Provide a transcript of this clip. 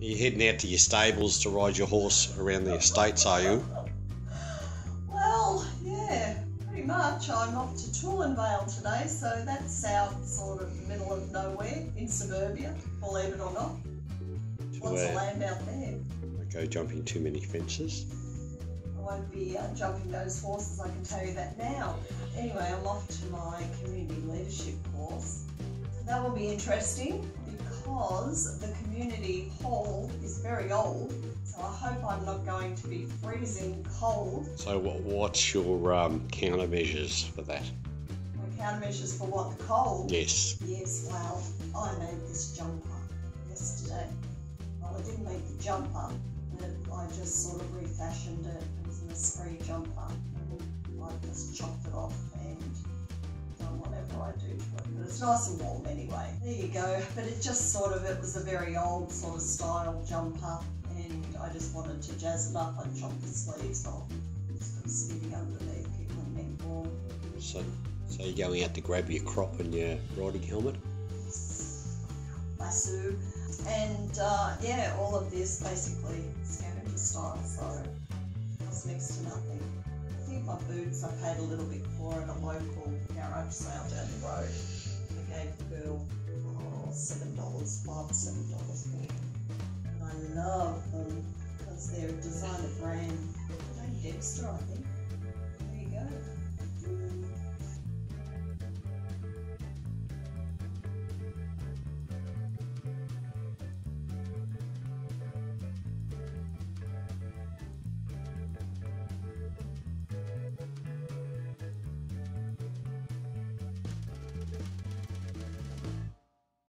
You're heading out to your stables to ride your horse around the estates, are you? Well, yeah, pretty much. I'm off to Toolangvale today, so that's out sort of middle of nowhere in suburbia, believe it or not. Lots of land out there. Don't go jumping too many fences. I won't be jumping those horses, I can tell you that now. Anyway, I'm off to my community leadership course. So that will be interesting, because the community hall is very old, so I hope I'm not going to be freezing cold. So what's your countermeasures for that? My countermeasures for what, the cold? Yes. Yes, well, I made this jumper yesterday. Well, I didn't make the jumper, but I just sort of refashioned it. It was an esprit jumper, and I just chopped it off and done whatever I do to it. But it's nice and warm anyway. There you go. But it just sort of, it was a very old sort of style jumper, and I just wanted to jazz it up. I chopped the sleeves off. It's got sitting underneath, keep my neck warm. So you're going out to grab your crop and your riding helmet? Yes. Lasso. And yeah, all of this basically scavenger style, so it's next to nothing. I think my boots I paid a little bit for at a local garage sale down the road. I gave the girl $7 for them. And I love them because they're a designer brand. They're Dexter, I think.